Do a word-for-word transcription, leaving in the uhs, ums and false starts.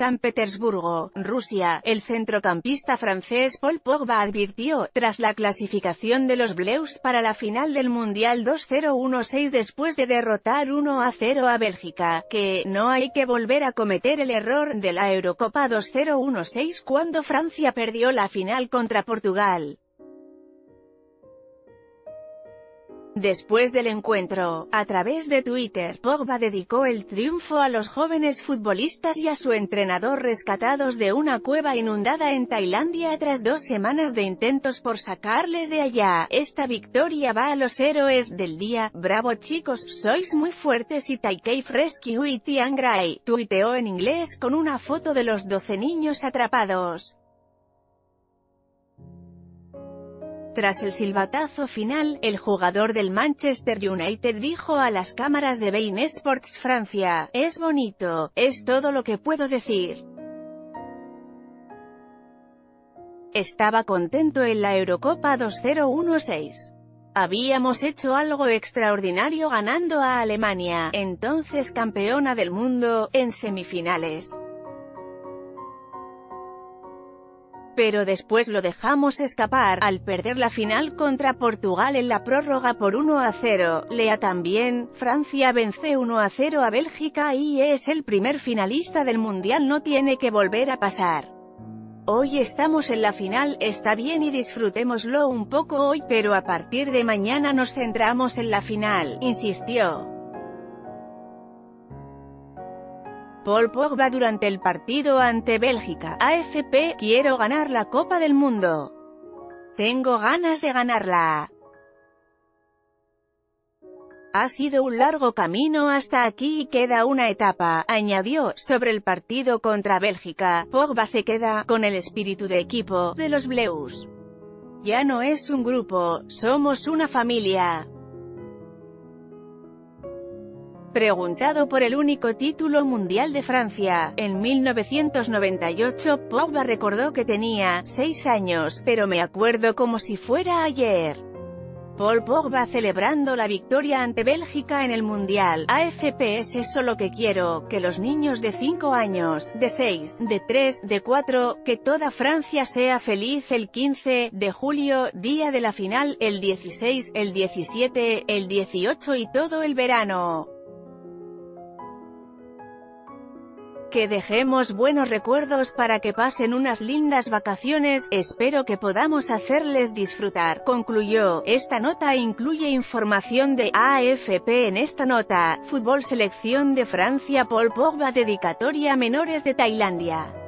San Petersburgo, Rusia. El centrocampista francés Paul Pogba advirtió, tras la clasificación de los Bleus para la final del Mundial dos mil dieciséis después de derrotar uno a cero a Bélgica, que no hay que volver a cometer el error de la Eurocopa dos mil dieciséis cuando Francia perdió la final contra Portugal. Después del encuentro, a través de Twitter, Pogba dedicó el triunfo a los jóvenes futbolistas y a su entrenador rescatados de una cueva inundada en Tailandia tras dos semanas de intentos por sacarles de allá. Esta victoria va a los héroes del día, bravo chicos, sois muy fuertes, y Taikei Rescue y Tian Grai, tuiteó en inglés con una foto de los doce niños atrapados. Tras el silbatazo final, el jugador del Manchester United dijo a las cámaras de Bein Sports Francia, «Es bonito, es todo lo que puedo decir. Estaba contento en la Eurocopa dos mil dieciséis. Habíamos hecho algo extraordinario ganando a Alemania, entonces campeona del mundo, en semifinales. Pero después lo dejamos escapar, al perder la final contra Portugal en la prórroga por uno a cero, lea también, Francia vence uno a cero a Bélgica y es el primer finalista del Mundial, no tiene que volver a pasar. Hoy estamos en la final, está bien y disfrutémoslo un poco hoy, pero a partir de mañana nos centramos en la final», insistió. Paul Pogba durante el partido ante Bélgica, A F P, «Quiero ganar la Copa del Mundo. Tengo ganas de ganarla. Ha sido un largo camino hasta aquí y queda una etapa», añadió. Sobre el partido contra Bélgica, Pogba se queda con el espíritu de equipo de los Bleus. «Ya no es un grupo, somos una familia». Preguntado por el único título mundial de Francia, en mil novecientos noventa y ocho, Pogba recordó que tenía seis años, pero me acuerdo como si fuera ayer. Paul Pogba celebrando la victoria ante Bélgica en el Mundial. A F P, es eso lo que quiero, que los niños de cinco años, de seis, de tres, de cuatro, que toda Francia sea feliz el quince de julio, día de la final, el dieciséis, el diecisiete, el dieciocho y todo el verano. Que dejemos buenos recuerdos para que pasen unas lindas vacaciones, espero que podamos hacerles disfrutar, concluyó. Esta nota incluye información de A F P. En esta nota, fútbol, selección de Francia, Paul Pogba, dedicatoria a menores de Tailandia.